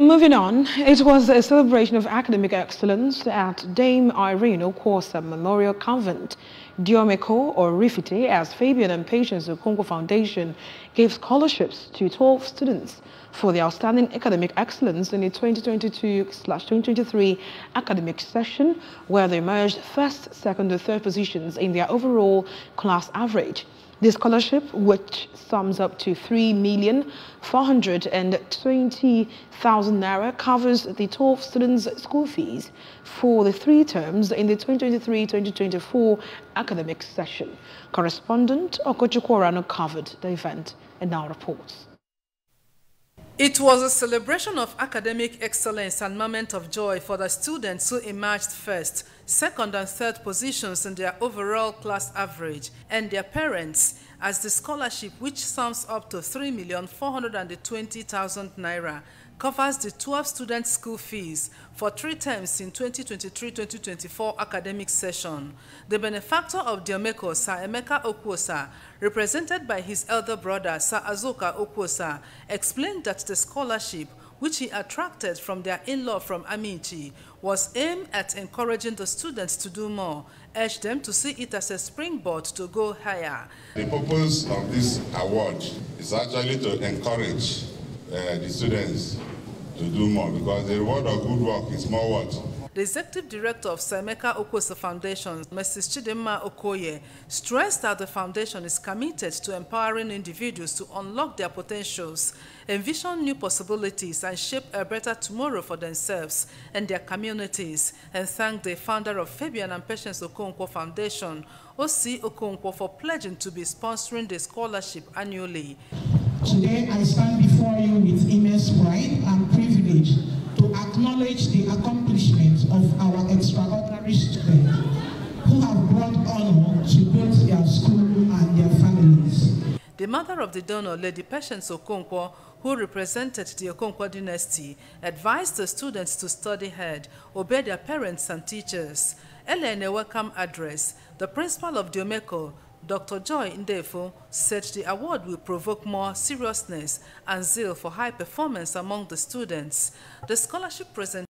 Moving on, it was a celebration of academic excellence at Dame Irene Okwosa Memorial Convent. DIOMECO, Oraifite, as Fabian and Patience Okonkwo Foundation, gave scholarships to 12 students for the outstanding academic excellence in the 2022/2023 academic session, where they emerged first, second, and third positions in their overall class average. The scholarship, which sums up to 3,420,000 naira, covers the 12 students' school fees for the 3 terms in the 2023-2024 academic session. Correspondent Okojukworano covered the event and now reports. It was a celebration of academic excellence and moment of joy for the students who emerged first, second and third positions in their overall class average and their parents, as the scholarship, which sums up to 3,420,000 naira, covers the 12 students' school fees for 3 terms in 2023-2024 academic session. The benefactor of DIOMECO, Sir Emeka Okwosa, represented by his elder brother, Sir Azoka Okwosa, explained that the scholarship, which he attracted from their in-law from Amici, was aimed at encouraging the students to do more, urged them to see it as a springboard to go higher. The purpose of this award is actually to encourage the students to do more, because the reward of good work is more work. The executive director of Emeka Okwosa Foundation, Mrs. Chidinma Okoye, stressed that the foundation is committed to empowering individuals to unlock their potentials, envision new possibilities, and shape a better tomorrow for themselves and their communities, and thank the founder of Fabian and Patience Okonkwo Foundation, O.C. Okonkwo, for pledging to be sponsoring the scholarship annually. Today, I stand before you with immense pride and privilege to acknowledge the accomplishments of our extraordinary students who have brought honor to both their school and their families. The mother of the donor, Lady Patience Okonkwo, who represented the Okonkwo dynasty, advised the students to study hard, obey their parents and teachers. Earlier in a welcome address, the principal of DIOMECO, Dr. Joy Ndefo, said the award will provoke more seriousness and zeal for high performance among the students. The scholarship presentation